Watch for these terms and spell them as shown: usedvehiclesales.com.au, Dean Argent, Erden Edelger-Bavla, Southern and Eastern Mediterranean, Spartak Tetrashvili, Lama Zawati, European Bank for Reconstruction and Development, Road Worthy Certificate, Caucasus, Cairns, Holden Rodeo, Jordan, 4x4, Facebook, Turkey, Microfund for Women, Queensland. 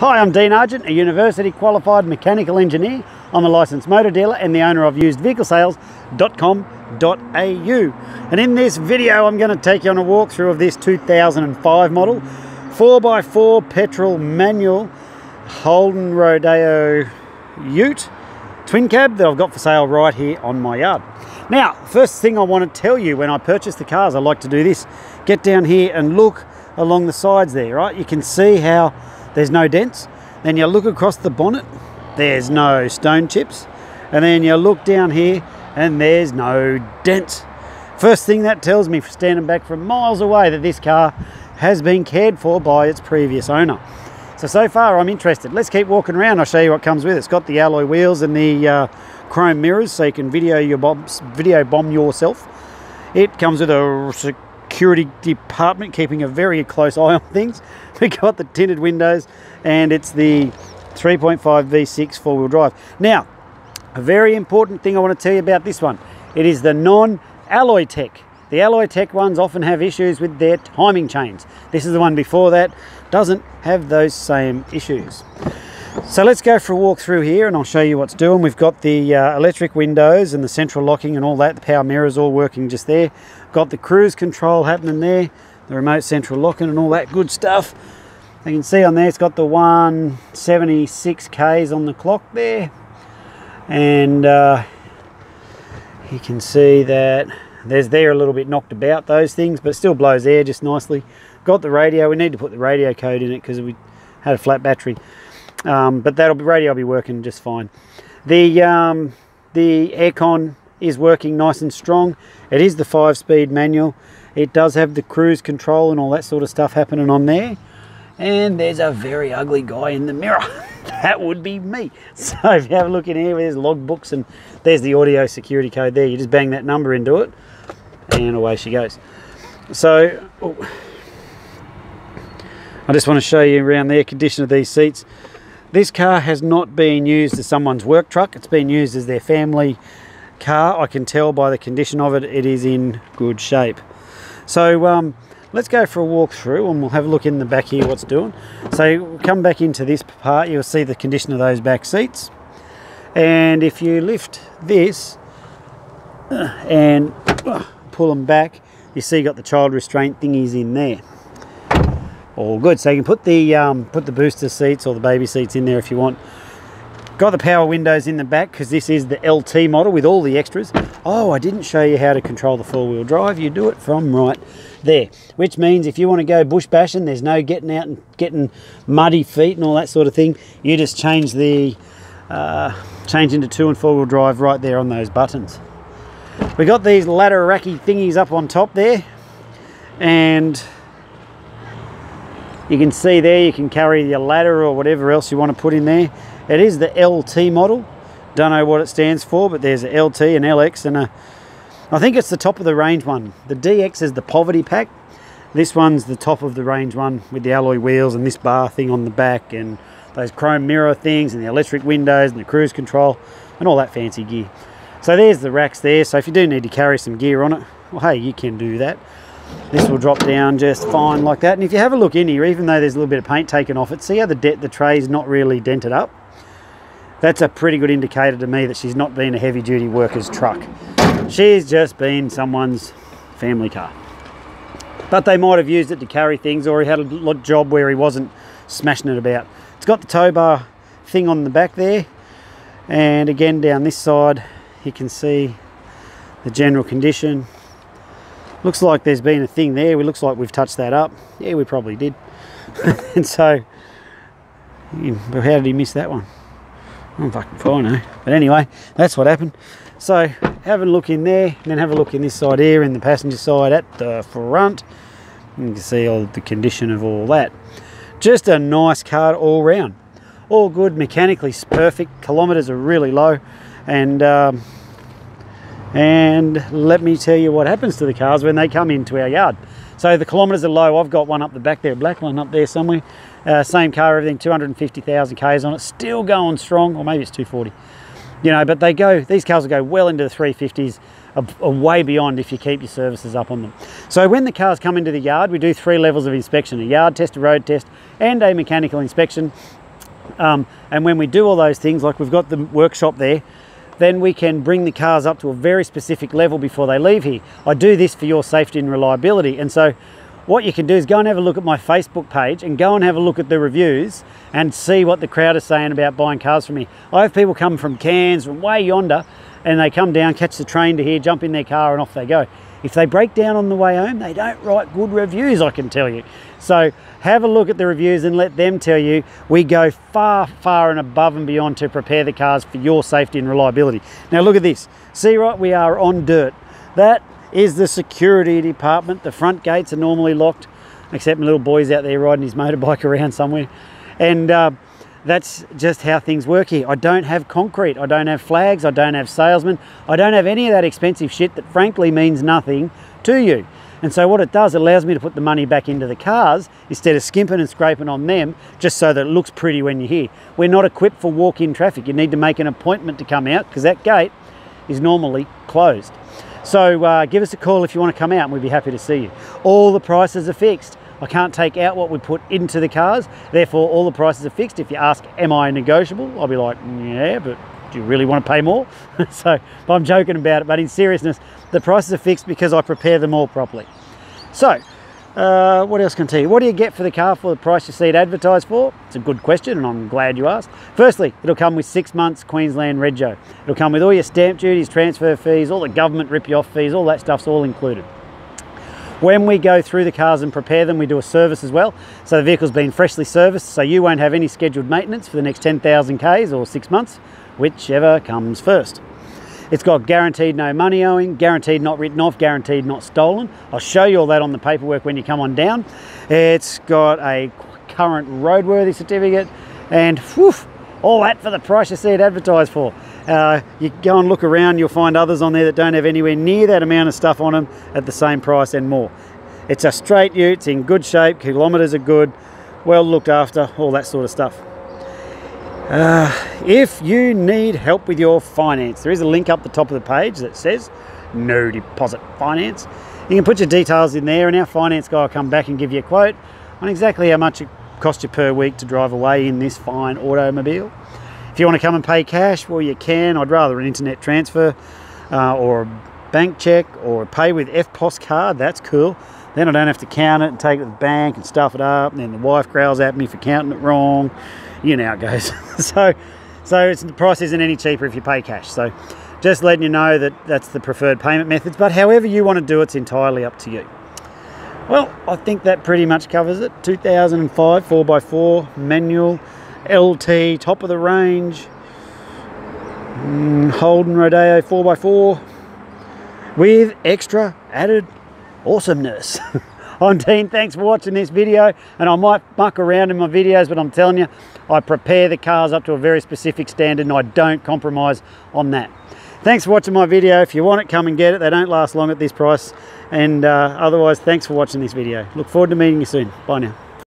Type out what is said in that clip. Hi, I'm Dean Argent, a university qualified mechanical engineer. I'm a licensed motor dealer and the owner of usedvehiclesales.com.au. And in this video, I'm going to take you on a walkthrough of this 2005 model 4x4 petrol manual Holden Rodeo ute twin cab that I've got for sale right here on my yard. Now, first thing I want to tell you, when I purchase the cars, I like to do this. Get down here and look along the sides there, right? You can see how there's no dents. Then you look across the bonnet, there's no stone chips. And then you look down here and there's no dents. First thing that tells me, standing back from miles away, that this car has been cared for by its previous owner. So far I'm interested. Let's keep walking around. I'll show you what comes with it. It's got the alloy wheels and the chrome mirrors, so you can video bomb yourself. It comes with a security department, keeping a very close eye on things. We got the tinted windows, and it's the 3.5 V6 four-wheel drive. Now, a very important thing I want to tell you about this one. It is the non-alloy tech. The alloy tech ones often have issues with their timing chains. This is the one before that, doesn't have those same issues. So let's go for a walk through here and I'll show you what's doing. We've got the electric windows and the central locking and all that. The power mirrors all working just there. Got the cruise control happening there, the remote central locking and all that good stuff. You can see on there it's got the 176 Ks on the clock there. And you can see that they're a little bit knocked about, those things, but still blows air just nicely. Got the radio. We need to put the radio code in it because we had a flat battery, but radio will be working just fine. The aircon is working nice and strong. It is the 5-speed manual. It does have the cruise control and all that sort of stuff happening on there. And there's a very ugly guy in the mirror. That would be me. So if you have a look in here, there's logbooks and there's the audio security code there. You just bang that number into it and away she goes. So I just want to show you around the condition of these seats. This car has not been used as someone's work truck. It's been used as their family car. I can tell by the condition of it, it is in good shape. So let's go for a walk through and we'll have a look in the back here what's doing. So we'll come back into this part, you'll see the condition of those back seats. And if you lift this and pull them back, you see you got the child restraint thingies in there. All good, so you can put the booster seats or the baby seats in there if you want. Got the power windows in the back because this is the LT model with all the extras. Oh, I didn't show you how to control the four-wheel drive. You do it from right there, which means if you want to go bush bashing, there's no getting out and getting muddy feet and all that sort of thing. You just change the change into 2- and 4-wheel drive right there on those buttons. We got these ladder racky thingies up on top there, and you can see there you can carry your ladder or whatever else you want to put in there. It is the LT model. Don't know what it stands for, but there's a LT and LX and a, I think it's the top of the range one. The DX is the poverty pack. This one's the top of the range one with the alloy wheels and this bar thing on the back and those chrome mirror things and the electric windows and the cruise control and all that fancy gear. So there's the racks there. So if you do need to carry some gear on it, well, hey, you can do that. This will drop down just fine like that. And if you have a look in here, even though there's a little bit of paint taken off it, see how the tray's not really dented up? That's a pretty good indicator to me that she's not been a heavy duty worker's truck. She's just been someone's family car. But they might have used it to carry things, or he had a job where he wasn't smashing it about. It's got the tow bar thing on the back there. And again, down this side, you can see the general condition. Looks like there's been a thing there. It looks like we've touched that up. Yeah, we probably did. And so, how did he miss that one? I'm fucking fine, eh? But anyway, that's what happened. So have a look in there, and then have a look in this side here, in the passenger side at the front. You can see all the condition of all that. Just a nice car all round. All good, mechanically perfect. Kilometres are really low, and let me tell you what happens to the cars when they come into our yard. So the kilometres are low. I've got one up the back there, a black one up there somewhere. Same car, everything, 250,000 Ks on it, still going strong, or maybe it's 240. You know, but they go, these cars will go well into the 350s, way beyond if you keep your services up on them. So when the cars come into the yard, we do 3 levels of inspection, a yard test, a road test, and a mechanical inspection. And when we do all those things, like we've got the workshop there, then we can bring the cars up to a very specific level before they leave here. I do this for your safety and reliability. And so what you can do is go and have a look at my Facebook page and go and have a look at the reviews and see what the crowd are saying about buying cars from me. I have people come from Cairns, from way yonder, and they come down, catch the train to here, jump in their car and off they go. If they break down on the way home, they don't write good reviews, I can tell you. So have a look at the reviews and let them tell you. We go far, far and above and beyond to prepare the cars for your safety and reliability. Now look at this. See, right, we are on dirt. That is the security department. The front gates are normally locked, except my little boy's out there riding his motorbike around somewhere. And that's just how things work here. I don't have concrete, I don't have flags, I don't have salesmen, I don't have any of that expensive shit that frankly means nothing to you. And so what it does, it allows me to put the money back into the cars instead of skimping and scraping on them just so that it looks pretty when you're here. We're not equipped for walk-in traffic. You need to make an appointment to come out because that gate is normally closed. So give us a call if you want to come out and we'd be happy to see you. All the prices are fixed. I can't take out what we put into the cars, therefore all the prices are fixed. If you ask, am I negotiable? I'll be like, yeah, but do you really want to pay more? So, but I'm joking about it, but in seriousness, the prices are fixed because I prepare them all properly. So, what else can I tell you? What do you get for the car for the price you see it advertised for? It's a good question and I'm glad you asked. Firstly, it'll come with 6 months Queensland Rego. It'll come with all your stamp duties, transfer fees, all the government rip-you-off fees, all that stuff's all included. When we go through the cars and prepare them, we do a service as well. So the vehicle's been freshly serviced, so you won't have any scheduled maintenance for the next 10,000 Ks or 6 months, whichever comes first. It's got guaranteed no money owing, guaranteed not written off, guaranteed not stolen. I'll show you all that on the paperwork when you come on down. It's got a current roadworthy certificate and whew, all that for the price you see it advertised for. You go and look around, you'll find others on there that don't have anywhere near that amount of stuff on them at the same price and more. It's a straight ute, it's in good shape, kilometres are good, well looked after, all that sort of stuff. If you need help with your finance, there is a link up the top of the page that says no deposit finance. You can put your details in there and our finance guy will come back and give you a quote on exactly how much it costs you per week to drive away in this fine automobile. If you want to come and pay cash, well you can. I'd rather an internet transfer or a bank check or pay with FPOS card, that's cool. Then I don't have to count it and take it to the bank and stuff it up and then the wife growls at me for counting it wrong. You know how it goes. so the price isn't any cheaper if you pay cash. So just letting you know that that's the preferred payment methods, but however you want to do it's entirely up to you. Well, I think that pretty much covers it. 2005 4x4 manual. LT, top of the range, Holden Rodeo 4x4 with extra added awesomeness. I'm Dean, thanks for watching this video, and I might muck around in my videos, but I'm telling you, I prepare the cars up to a very specific standard and I don't compromise on that. Thanks for watching my video. If you want it, come and get it. They don't last long at this price, and otherwise, thanks for watching this video. Look forward to meeting you soon. Bye now.